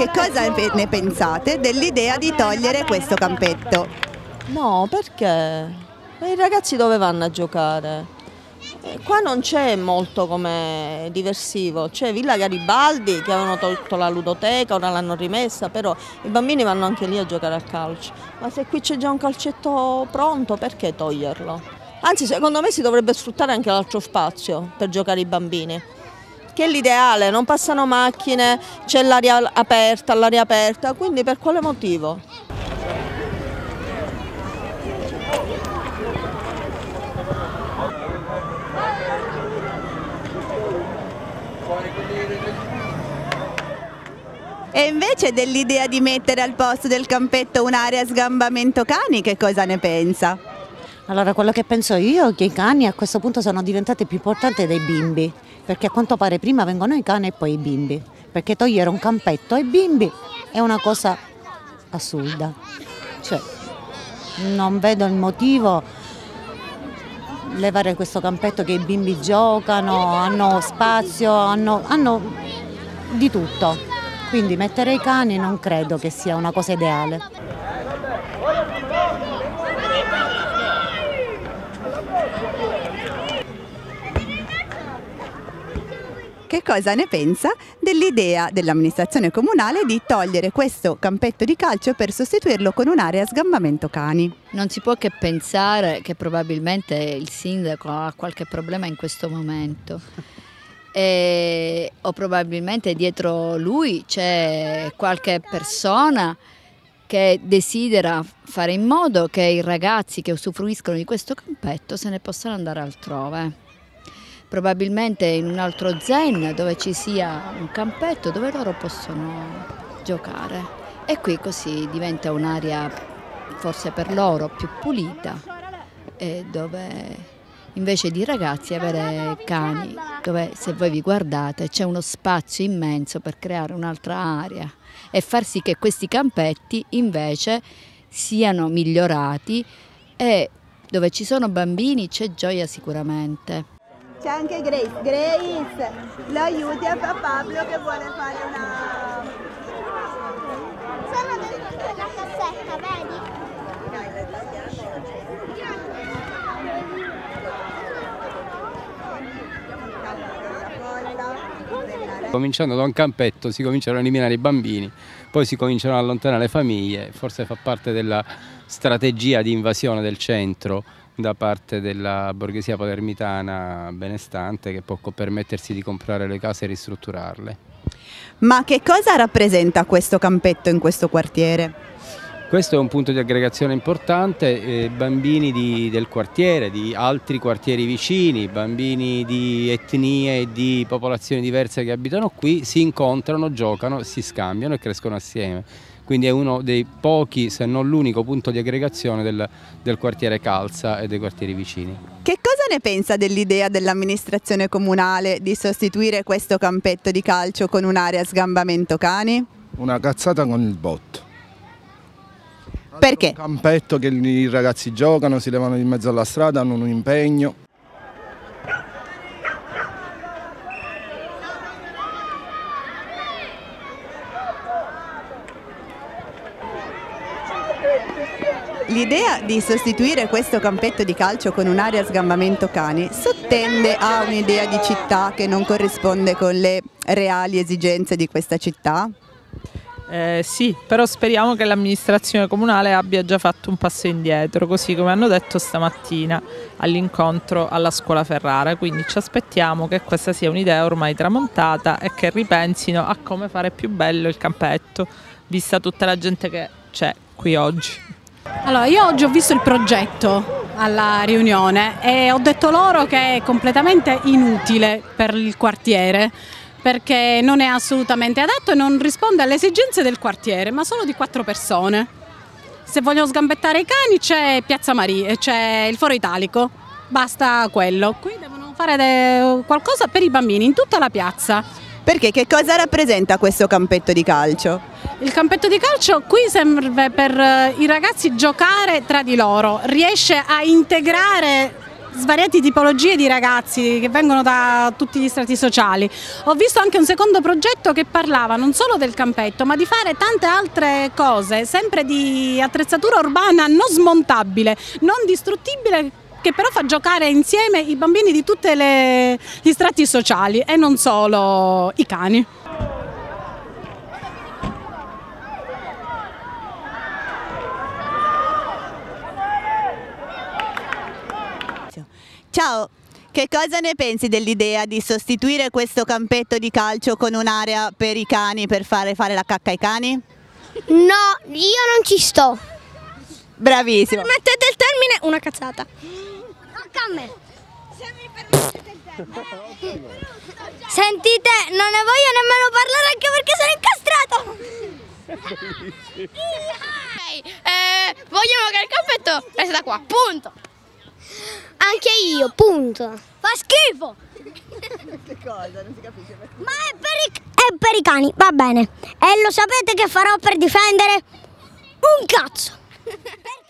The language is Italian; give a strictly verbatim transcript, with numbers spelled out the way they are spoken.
che cosa ne pensate dell'idea di togliere questo campetto? No, perché? I ragazzi dove vanno a giocare? Qua non c'è molto come diversivo, c'è Villa Garibaldi che avevano tolto la ludoteca, ora l'hanno rimessa, però i bambini vanno anche lì a giocare a calcio, ma se qui c'è già un calcetto pronto perché toglierlo? Anzi, secondo me si dovrebbe sfruttare anche l'altro spazio per giocare i bambini, che è l'ideale, non passano macchine, c'è l'aria aperta, l'aria aperta, quindi per quale motivo? E invece dell'idea di mettere al posto del campetto un'area sgambamento cani, che cosa ne pensa? Allora, quello che penso io è che i cani a questo punto sono diventati più importanti dei bimbi, perché a quanto pare prima vengono i cani e poi i bimbi, perché togliere un campetto ai bimbi è una cosa assurda, cioè non vedo il motivo levare questo campetto, che i bimbi giocano, hanno spazio, hanno, hanno di tutto. Quindi mettere i cani non credo che sia una cosa ideale. Che cosa ne pensa dell'idea dell'amministrazione comunale di togliere questo campetto di calcio per sostituirlo con un'area a sgambamento cani? Non si può che pensare che probabilmente il sindaco ha qualche problema in questo momento. E, o probabilmente dietro lui c'è qualche persona che desidera fare in modo che i ragazzi che usufruiscono di questo campetto se ne possano andare altrove, probabilmente in un altro zen dove ci sia un campetto dove loro possono giocare, e qui così diventa un'area forse per loro più pulita, e dove invece di ragazzi avere cani, dove se voi vi guardate c'è uno spazio immenso per creare un'altra area e far sì che questi campetti invece siano migliorati, e dove ci sono bambini c'è gioia sicuramente. C'è anche Grace, Grace lo aiuti a Pablo che vuole fare una... Sono dentro la cassetta, vedi? Cominciando da un campetto si cominciano a eliminare i bambini, poi si cominciano ad allontanare le famiglie, forse fa parte della strategia di invasione del centro da parte della borghesia palermitana benestante, che può permettersi di comprare le case e ristrutturarle. Ma che cosa rappresenta questo campetto in questo quartiere? Questo è un punto di aggregazione importante, eh, bambini di, del quartiere, di altri quartieri vicini, bambini di etnie e di popolazioni diverse che abitano qui, si incontrano, giocano, si scambiano e crescono assieme. Quindi è uno dei pochi, se non l'unico, punto di aggregazione del, del quartiere Calza e dei quartieri vicini. Che cosa ne pensa dell'idea dell'amministrazione comunale di sostituire questo campetto di calcio con un'area a sgambamento cani? Una cazzata con il botto. Perché? Un campetto che i ragazzi giocano, si levano in mezzo alla strada, hanno un impegno. L'idea di sostituire questo campetto di calcio con un'area a sgambamento cani sottende a un'idea di città che non corrisponde con le reali esigenze di questa città? Eh, sì, però speriamo che l'amministrazione comunale abbia già fatto un passo indietro, così come hanno detto stamattina all'incontro alla scuola Ferrara, quindi ci aspettiamo che questa sia un'idea ormai tramontata e che ripensino a come fare più bello il campetto, vista tutta la gente che c'è qui oggi. Allora, io oggi ho visto il progetto alla riunione e ho detto loro che è completamente inutile per il quartiere, perché non è assolutamente adatto e non risponde alle esigenze del quartiere, ma solo di quattro persone. Se vogliono sgambettare i cani c'è Piazza Maria, c'è il Foro Italico, basta quello. Qui devono fare qualcosa per i bambini in tutta la piazza. Perché che cosa rappresenta questo campetto di calcio? Il campetto di calcio qui serve per i ragazzi giocare tra di loro, riesce a integrare svariate tipologie di ragazzi che vengono da tutti gli strati sociali. Ho visto anche un secondo progetto che parlava non solo del campetto, ma di fare tante altre cose, sempre di attrezzatura urbana non smontabile, non distruttibile, che però fa giocare insieme i bambini di tutti gli strati sociali e non solo i cani. Ciao, che cosa ne pensi dell'idea di sostituire questo campetto di calcio con un'area per i cani per fare, fare la cacca ai cani? No, io non ci sto. Bravissimo. Se mi permettete il termine, una cazzata. Tocca a me. Se mi permettete il termine. Sentite, non ne voglio nemmeno parlare anche perché sono incastrato. Okay, eh, vogliamo che il campetto resta qua, punto. Anche io, punto. Fa schifo. Che cosa? Non si capisce. Ma è per, i, è per i cani, va bene. E lo sapete che farò per difendere? Un cazzo.